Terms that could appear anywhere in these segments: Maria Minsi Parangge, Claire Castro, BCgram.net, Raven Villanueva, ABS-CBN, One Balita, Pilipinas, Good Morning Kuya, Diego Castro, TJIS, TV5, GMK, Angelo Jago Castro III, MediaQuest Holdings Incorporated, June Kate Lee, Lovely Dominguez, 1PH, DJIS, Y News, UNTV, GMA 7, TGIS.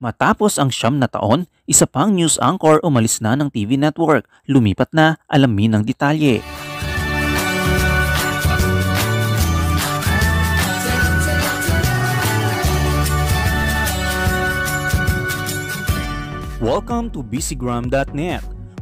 Matapos ang 9 na taon, isa pang news anchor umalis na ng TV network. Lumipat na, alamin ang detalye. Welcome to BCgram.net.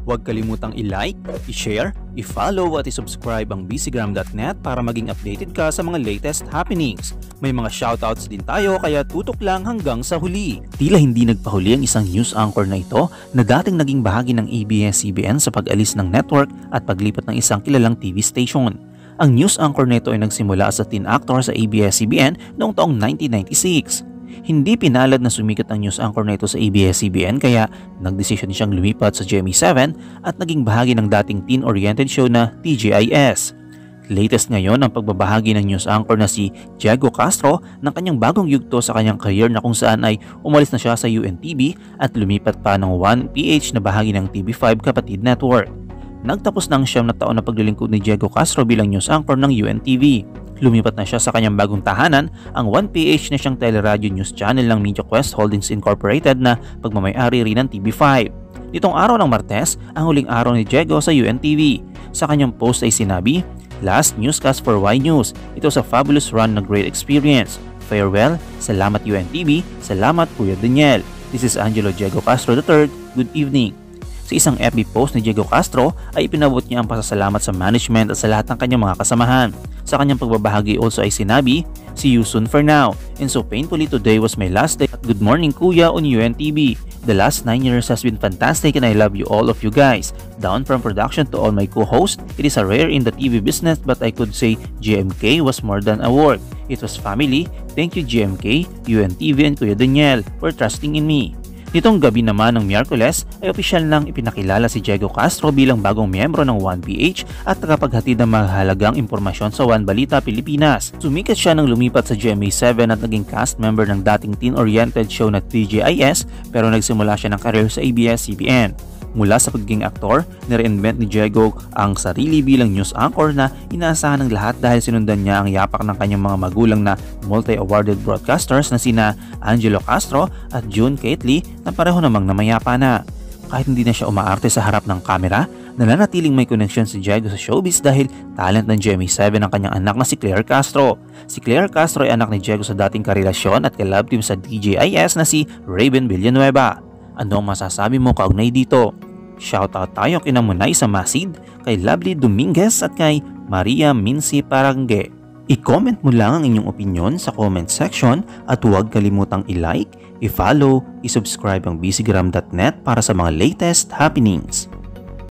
Huwag kalimutang i-like, i-share, i-follow at i-subscribe ang BCgram.net para maging updated ka sa mga latest happenings. May mga shoutouts din tayo kaya tutok lang hanggang sa huli. Tila hindi nagpahuli ang isang news anchor na ito na dating naging bahagi ng ABS-CBN sa pag-alis ng network at paglipat ng isang kilalang TV station. Ang news anchor na ito ay nagsimula as a teen actor sa ABS-CBN noong taong 1996. Hindi pinalad na sumikat ang news anchor na ito sa ABS-CBN kaya nagdesisyon siyang lumipat sa GMA 7 at naging bahagi ng dating teen-oriented show na TJIS. Latest ngayon ang pagbabahagi ng news anchor na si Diego Castro ng kanyang bagong yugto sa kanyang career na kung saan ay umalis na siya sa UNTV at lumipat pa ng 1PH na bahagi ng TV5 Kapatid Network. Nagtapos na ang 9 na taon na paglilingkod ni Diego Castro bilang news anchor ng UNTV. Lumipat na siya sa kanyang bagong tahanan, ang 1PH na siyang teleradyo news channel ng MediaQuest Holdings Incorporated na pagmamayari rin ng TV5. Nitong araw ng Martes, ang huling araw ni Diego sa UNTV. Sa kanyang post ay sinabi, "Last newscast for Y News. It was a fabulous run, a great experience. Farewell. Salamat UNTV. Salamat Kuya Daniel. This is Angelo Jago Castro III. Good evening." Sa isang FB post ni Diego Castro ay ipinabot niya ang pasasalamat sa management at sa lahat ng kanyang mga kasamahan. Sa kanyang pagbabahagi also ay sinabi, "See you soon for now. And so painfully today was my last day at Good Morning Kuya on UNTV. The last 9 years has been fantastic and I love you all of you guys. Down from production to all my co-hosts, it is a rare in the TV business but I could say GMK was more than a work. It was family. Thank you GMK, UNTV and Kuya Daniel for trusting in me." Nitong gabi naman ng Miyerkules ay opisyal nang ipinakilala si Diego Castro bilang bagong miyembro ng 1PH at nakapaghatid ng mahalagang impormasyon sa One Balita, Pilipinas. Sumikat siya nang lumipat sa GMA 7 at naging cast member ng dating teen-oriented show na TGIS pero nagsimula siya ng career sa ABS-CBN. Mula sa pagiging aktor, nireinvent ni Diego ang sarili bilang news anchor na inaasahan ng lahat dahil sinundan niya ang yapak ng kanyang mga magulang na multi-awarded broadcasters na sina Angelo Castro at June Kate Lee na pareho namang namayapa na. Kahit hindi na siya umaarte sa harap ng kamera, nananatiling may koneksyon si Diego sa showbiz dahil talent ng GMA 7 ang kanyang anak na si Claire Castro. Si Claire Castro ay anak ni Diego sa dating karelasyon at kalab team sa DJIS na si Raven Villanueva. Ano ang masasabi mo kaugnay dito? Shoutout tayo kina Munay sa Masid, kay Lovely Dominguez at kay Maria Minsi Parangge. I-comment mo lang ang inyong opinion sa comment section at huwag kalimutang i-like, i-follow, i-subscribe ang BCgram.net para sa mga latest happenings.